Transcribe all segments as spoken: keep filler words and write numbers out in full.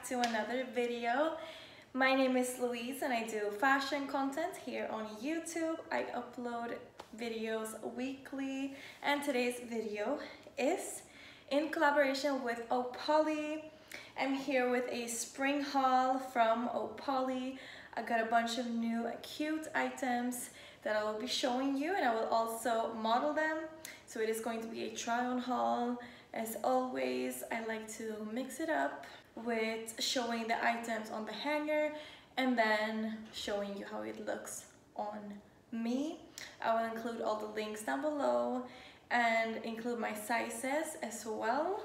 back to another video. My name is Louise and I do fashion content here on YouTube. I upload videos weekly and today's video is in collaboration with Oh Polly. I'm here with a spring haul from Oh Polly. I got a bunch of new cute items that I will be showing you, and I will also model them. So it is going to be a try on haul. As always, I like to mix it up with showing the items on the hanger and then showing you how it looks on me. I will include all the links down below and include my sizes as well,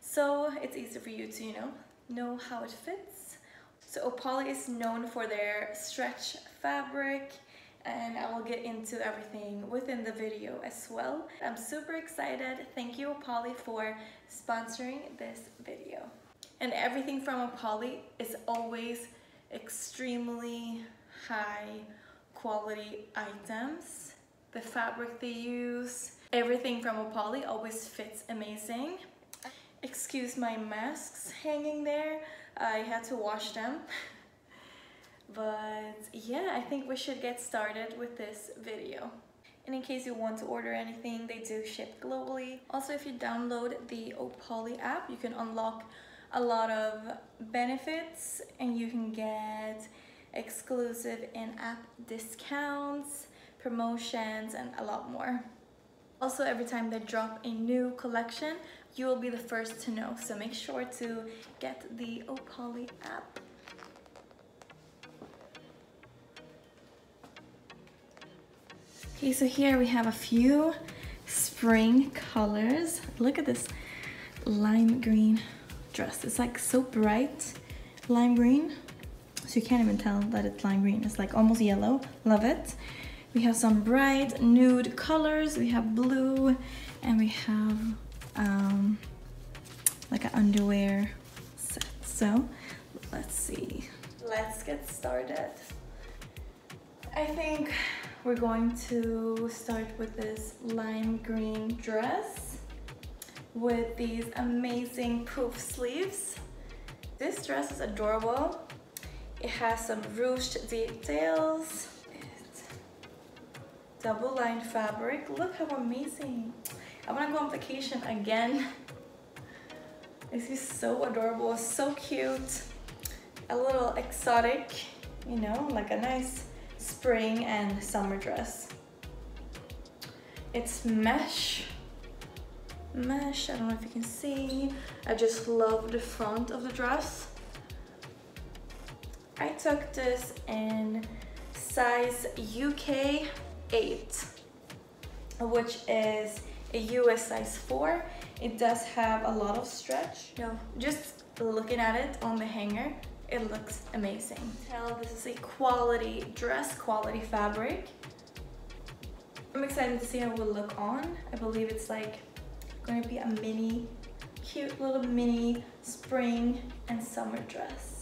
so it's easy for you to, you know, know how it fits. So Oh Polly is known for their stretch fabric, and I will get into everything within the video as well. I'm super excited. Thank you, Oh Polly, for sponsoring this video. And everything from Oh Polly is always extremely high quality items. The fabric they use, everything from Oh Polly always fits amazing. Excuse my masks hanging there. I had to wash them. But yeah, I think we should get started with this video. And in case you want to order anything, they do ship globally. Also, if you download the Oh Polly app, you can unlock a lot of benefits and you can get exclusive in-app discounts, promotions, and a lot more. Also, every time they drop a new collection, you will be the first to know. So make sure to get the Oh Polly app. Okay, so here we have a few spring colors. Look at this lime green dress. It's like so bright lime green, so you can't even tell that it's lime green. It's like almost yellow. Love it. We have some bright nude colors. We have blue and we have um, like an underwear set. So let's see. Let's get started. I think we're going to start with this lime green dress with these amazing poof sleeves. This dress is adorable. It has some ruched details. It's double lined fabric. Look how amazing. I want to go on vacation again. This is so adorable, so cute. A little exotic, you know, like a nice spring and summer dress. It's mesh. Mesh, I don't know if you can see. I just love the front of the dress. I took this in size U K eight, which is a U S size four. It does have a lot of stretch. No, just looking at it on the hanger, it looks amazing. Tell this is a quality dress, quality fabric. I'm excited to see how it will look on. I believe it's like going to be a mini, cute little mini spring and summer dress.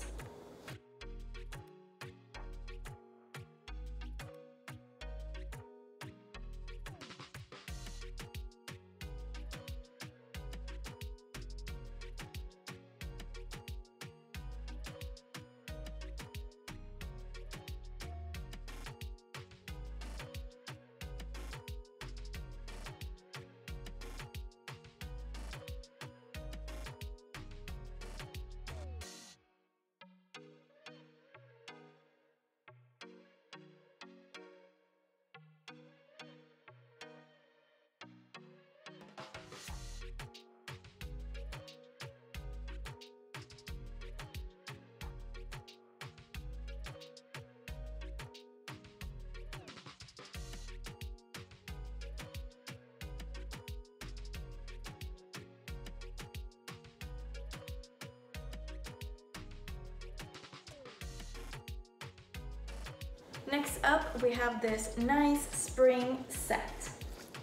Next up, we have this nice spring set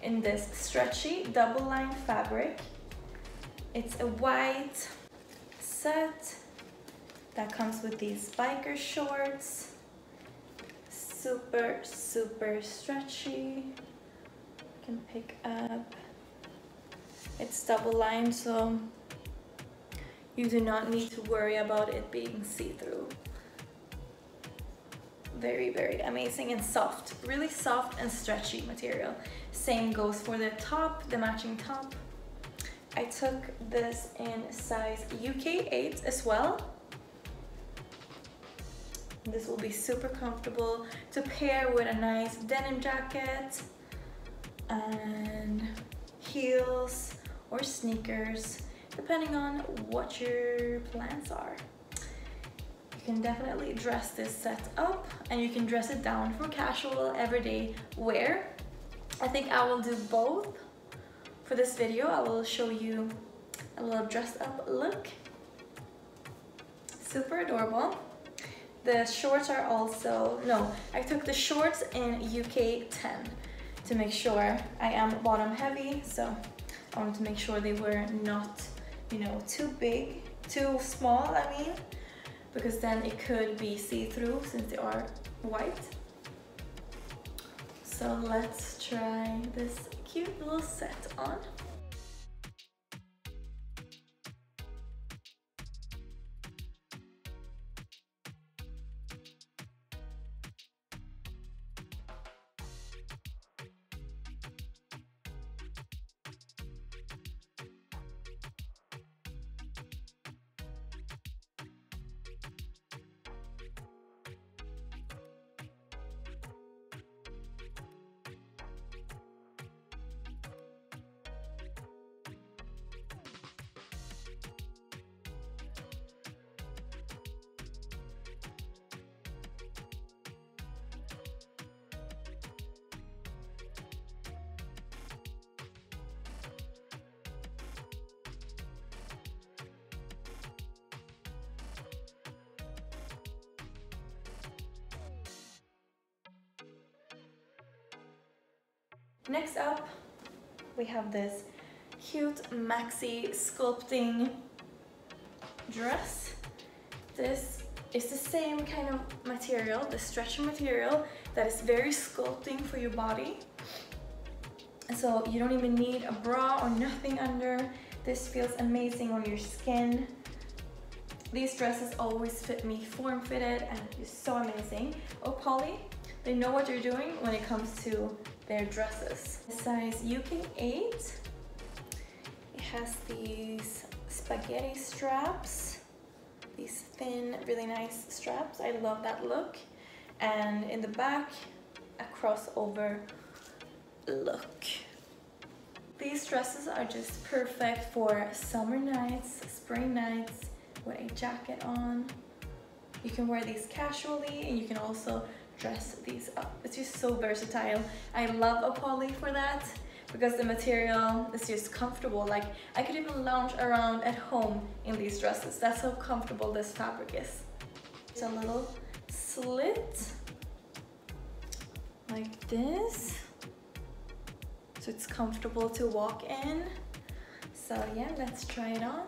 in this stretchy double lined fabric. It's a white set that comes with these biker shorts. Super, super stretchy. You can pick up. It's double lined, so You do not need to worry about it being see-through. Very, very amazing and soft. Really soft and stretchy material. Same goes for the top, the matching top. I took this in size U K eight as well. This will be super comfortable to pair with a nice denim jacket and heels or sneakers, depending on what your plans are. You can definitely dress this set up, and you can dress it down for casual everyday wear. I think I will do both for this video. I will show you a little dressed up look. Super adorable. The shorts are also, no, I took the shorts in U K ten to make sure. I am bottom heavy, so I wanted to make sure they were not, you know, too big, too small, I mean, because then it could be see-through since they are white. So let's try this cute little set on. Next up, we have this cute maxi sculpting dress. This is the same kind of material, the stretchy material that is very sculpting for your body. So you don't even need a bra or nothing under. This feels amazing on your skin. These dresses always fit me form-fitted and it's so amazing. Oh Polly, they know what they're doing when it comes to their dresses. Size U K eight. It has these spaghetti straps, these thin, really nice straps. I love that look. And in the back, a crossover look. These dresses are just perfect for summer nights, spring nights, with a jacket on. You can wear these casually, and you can also dress these up. It's just so versatile. I love Oh Polly for that because the material is just comfortable. Like, I could even lounge around at home in these dresses. That's how comfortable this fabric is. It's a little slit like this, so it's comfortable to walk in. So yeah, let's try it on.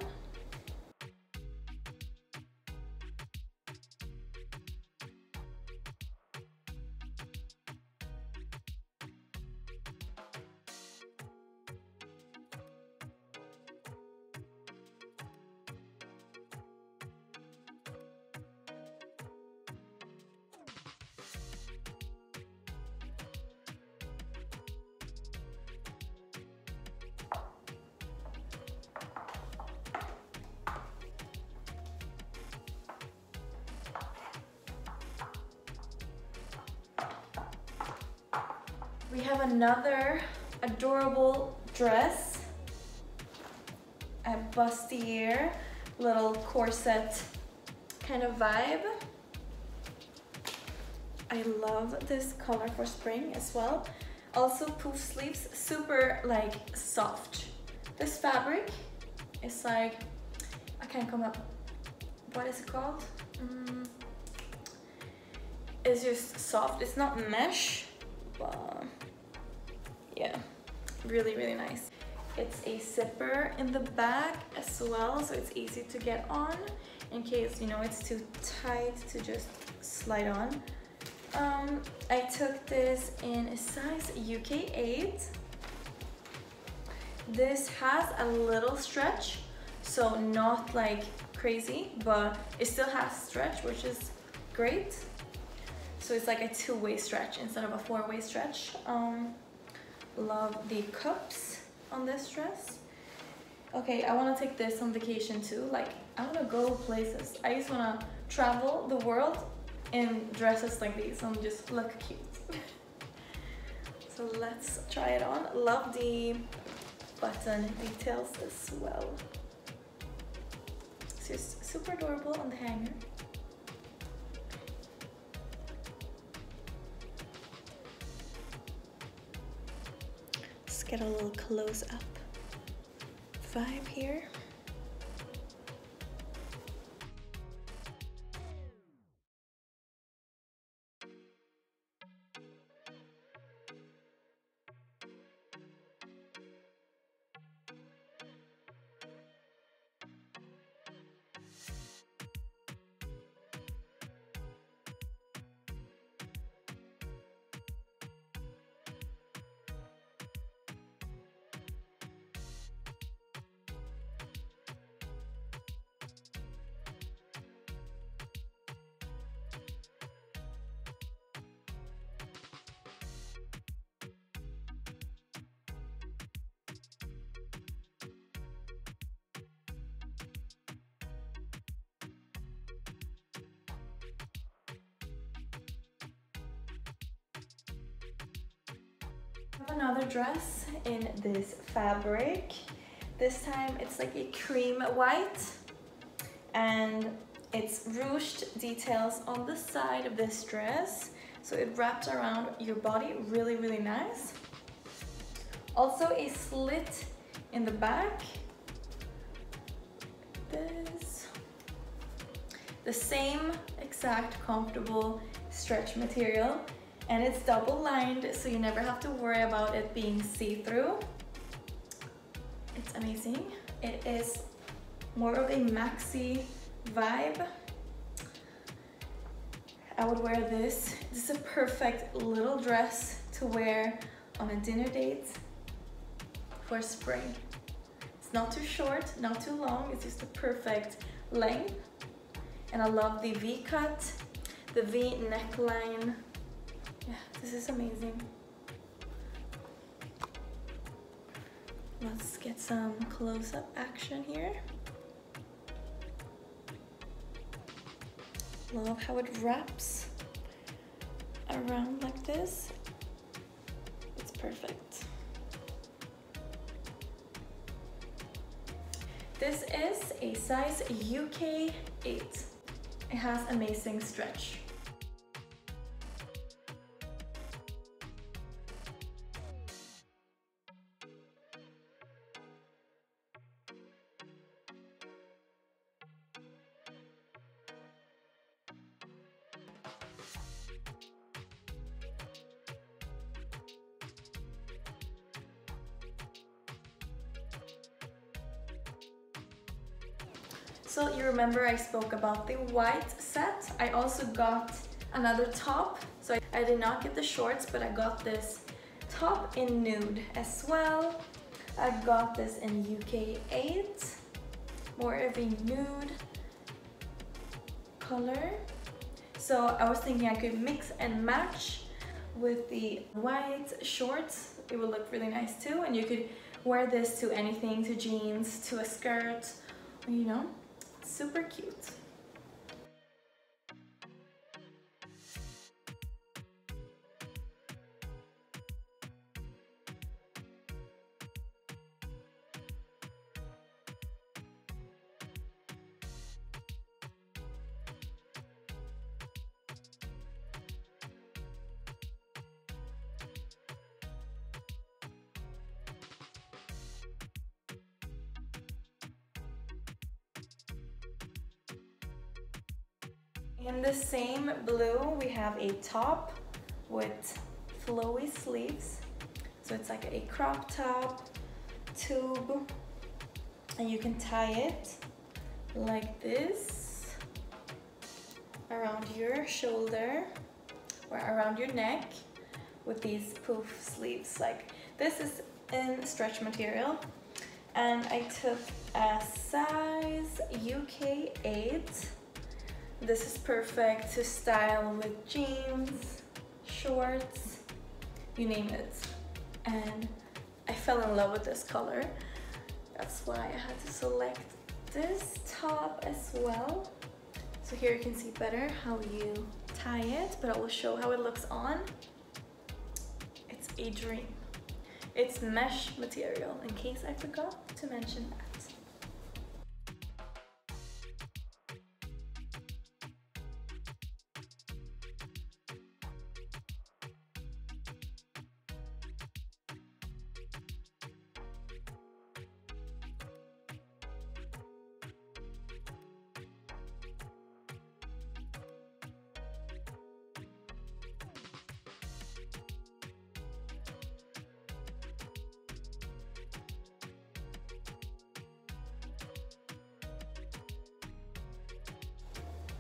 We have another adorable dress, a bustier, little corset kind of vibe. I love this color for spring as well. Also poof sleeves, super like soft. This fabric is like, I can't come up, what is it called? Mm. It's just soft, it's not mesh, but yeah, really, really nice. It's a zipper in the back as well, so it's easy to get on in case, you know, it's too tight to just slide on. Um, I took this in a size U K eight. This has a little stretch, so not like crazy, but it still has stretch, which is great. So it's like a two-way stretch instead of a four-way stretch. Um, love the cups on this dress. Okay, I want to take this on vacation too. Like, I want to go places. I just want to travel the world in dresses like these and just look cute. So let's try it on. Love the button details as well. It's just super adorable on the hanger. Let's get a little close-up vibe here. Another dress in this fabric. This time it's like a cream white, and it's ruched details on the side of this dress, so it wraps around your body really really nice. Also a slit in the back. This the same exact comfortable stretch material. And it's double lined, so you never have to worry about it being see-through. It's amazing. It is more of a maxi vibe. I would wear this. This is a perfect little dress to wear on a dinner date for spring. It's not too short, not too long. It's just the perfect length. And I love the V cut, the V neckline. Yeah, this is amazing. Let's get some close-up action here. Love how it wraps around like this. It's perfect. This is a size U K eight. It has amazing stretch. So you remember I spoke about the white set. I also got another top. So I, I did not get the shorts, but I got this top in nude as well. I got this in U K eight, more of a nude color. So I was thinking I could mix and match with the white shorts. It would look really nice too. And you could wear this to anything, to jeans, to a skirt, you know. Super cute. In the same blue, we have a top with flowy sleeves. So it's like a crop top, tube, and you can tie it like this around your shoulder or around your neck with these poof sleeves. Like, this is in stretch material. and I took a size U K eight. This is perfect to style with jeans, shorts, you name it. And I fell in love with this color. That's why I had to select this top as well. So here you can see better how you tie it, but I will show how it looks on. It's a dream. It's mesh material, in case I forgot to mention that.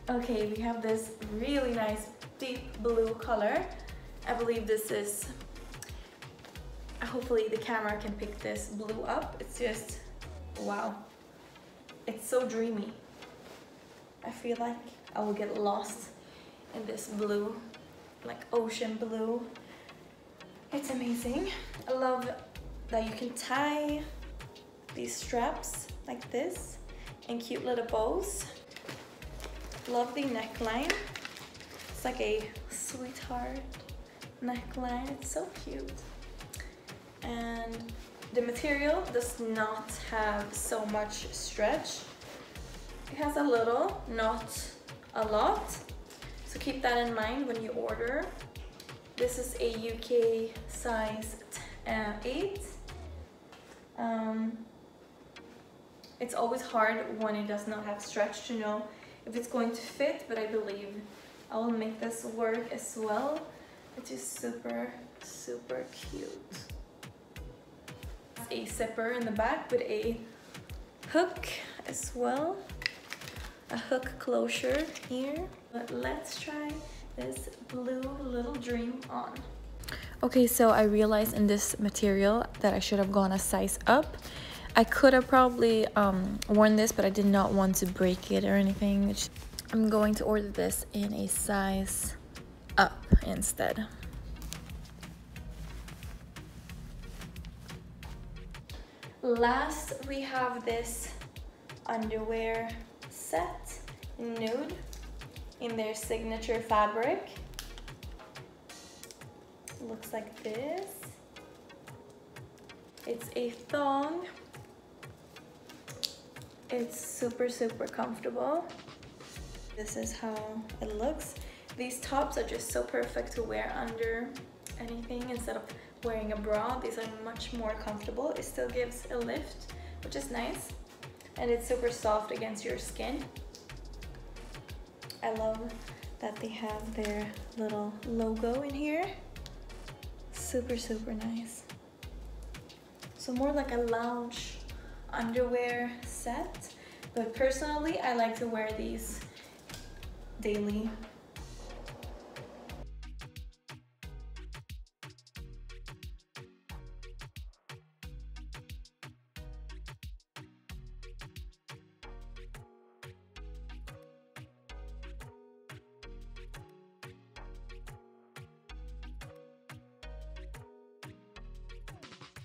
Okay, we have this really nice deep blue color. I believe this is, hopefully the camera can pick this blue up. It's just, wow. It's so dreamy. I feel like I will get lost in this blue, like ocean blue. It's amazing. I love that you can tie these straps like this in cute little bows. Love the neckline. It's like a sweetheart neckline. It's so cute. And the material does not have so much stretch. It has a little, not a lot. So keep that in mind when you order. This is a U K size uh, eight. Um, it's always hard when it does not have stretch to know if it's going to fit, but I believe I will make this work as well. It's just super, super cute. A zipper in the back with a hook as well. A hook closure here. But let's try this blue little dream on. Okay, so I realized in this material that I should have gone a size up. I could have probably um, worn this, but I did not want to break it or anything. I'm going to order this in a size up instead. Last, we have this underwear set, nude, in their signature fabric. Looks like this. It's a thong. It's super, super comfortable. This is how it looks. These tops are just so perfect to wear under anything instead of wearing a bra. These are much more comfortable. It still gives a lift, which is nice. And it's super soft against your skin. I love that they have their little logo in here. Super, super nice. So more like a lounge underwear set, but personally I like to wear these daily.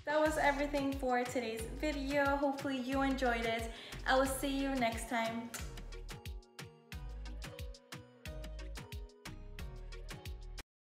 That was everything for today's video. Hopefully you enjoyed it. I will see you next time.